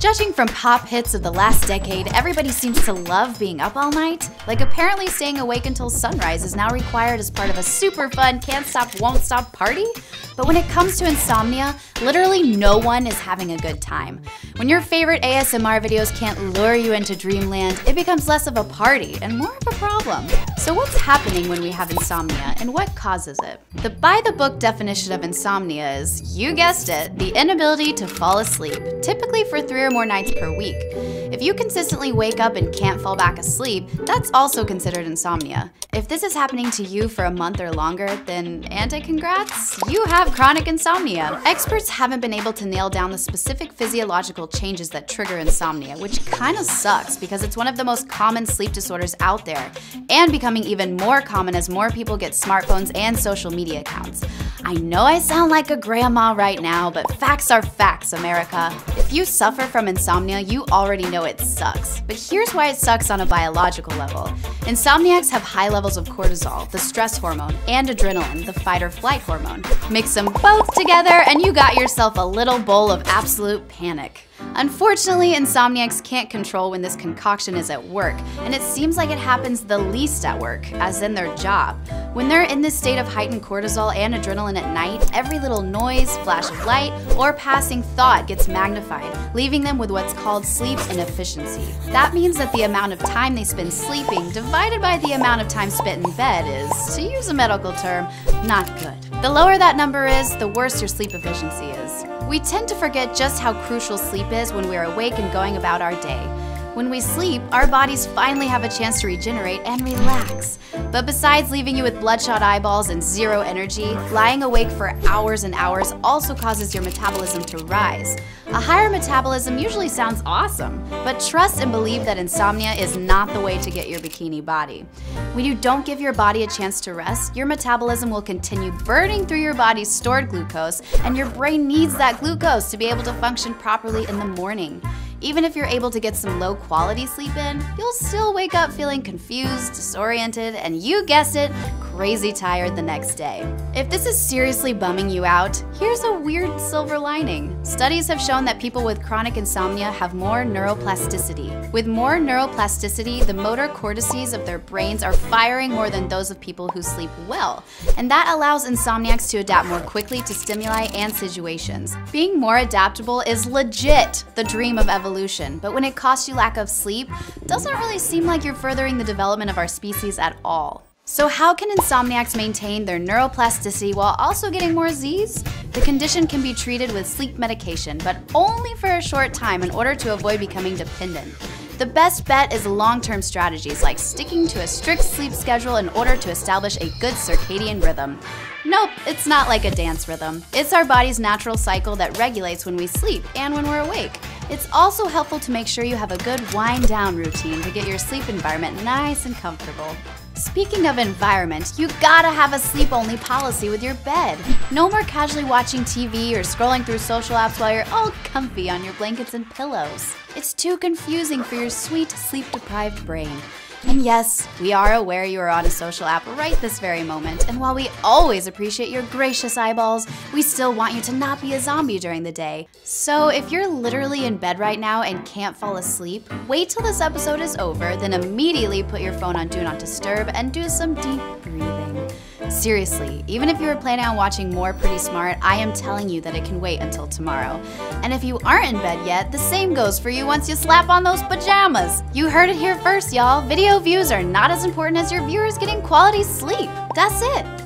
Judging from pop hits of the last decade, everybody seems to love being up all night. Like apparently staying awake until sunrise is now required as part of a super fun can't stop, won't stop party. But when it comes to insomnia, literally no one is having a good time. When your favorite ASMR videos can't lure you into dreamland, it becomes less of a party and more of a problem. So what's happening when we have insomnia and what causes it? The by-the-book definition of insomnia is, you guessed it, the inability to fall asleep, typically for 3 or more nights per week. If you consistently wake up and can't fall back asleep, that's also considered insomnia. If this is happening to you for a month or longer, then congrats, you have chronic insomnia. Experts haven't been able to nail down the specific physiological changes that trigger insomnia, which kind of sucks because it's one of the most common sleep disorders out there, and becoming even more common as more people get smartphones and social media accounts. I know I sound like a grandma right now, but facts are facts, America. If you suffer from insomnia, you already know it sucks. But here's why it sucks on a biological level. Insomniacs have high levels of cortisol, the stress hormone, and adrenaline, the fight-or-flight hormone. Mix them both together and you got yourself a little bowl of absolute panic. Unfortunately, insomniacs can't control when this concoction is at work, and it seems like it happens the least at work, as in their job. When they're in this state of heightened cortisol and adrenaline at night, every little noise, flash of light, or passing thought gets magnified, leaving them with what's called sleep inefficiency. That means that the amount of time they spend sleeping divided by the amount of time spent in bed is, to use a medical term, not good. The lower that number is, the worse your sleep efficiency is. We tend to forget just how crucial sleep is when we're awake and going about our day. When we sleep, our bodies finally have a chance to regenerate and relax. But besides leaving you with bloodshot eyeballs and zero energy, lying awake for hours and hours also causes your metabolism to rise. A higher metabolism usually sounds awesome, but trust and believe that insomnia is not the way to get your bikini body. When you don't give your body a chance to rest, your metabolism will continue burning through your body's stored glucose, and your brain needs that glucose to be able to function properly in the morning. Even if you're able to get some low-quality sleep in, you'll still wake up feeling confused, disoriented, and you guessed it, crazy tired the next day. If this is seriously bumming you out, here's a weird silver lining. Studies have shown that people with chronic insomnia have more neuroplasticity. With more neuroplasticity, the motor cortices of their brains are firing more than those of people who sleep well, and that allows insomniacs to adapt more quickly to stimuli and situations. Being more adaptable is legit the dream of evolution. But when it costs you lack of sleep, doesn't really seem like you're furthering the development of our species at all. So how can insomniacs maintain their neuroplasticity while also getting more Z's? The condition can be treated with sleep medication, but only for a short time in order to avoid becoming dependent. The best bet is long-term strategies like sticking to a strict sleep schedule in order to establish a good circadian rhythm. Nope, it's not like a dance rhythm. It's our body's natural cycle that regulates when we sleep and when we're awake. It's also helpful to make sure you have a good wind-down routine to get your sleep environment nice and comfortable. Speaking of environment, you gotta have a sleep-only policy with your bed. No more casually watching TV or scrolling through social apps while you're all comfy on your blankets and pillows. It's too confusing for your sweet, sleep-deprived brain. And yes, we are aware you are on a social app right this very moment, and while we always appreciate your gracious eyeballs, we still want you to not be a zombie during the day. So if you're literally in bed right now and can't fall asleep, wait till this episode is over, then immediately put your phone on Do Not Disturb and do some deep breathing. Seriously, even if you were planning on watching more Pretty Smart, I am telling you that it can wait until tomorrow. And if you aren't in bed yet, the same goes for you once you slap on those pajamas. You heard it here first, y'all. Video views are not as important as your viewers getting quality sleep. That's it.